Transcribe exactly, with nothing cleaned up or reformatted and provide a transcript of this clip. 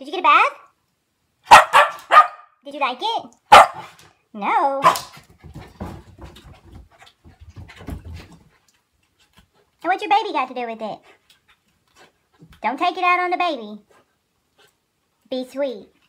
Did you get a bath? Did you like it? No. And what's your baby got to do with it? Don't take it out on the baby. Be sweet.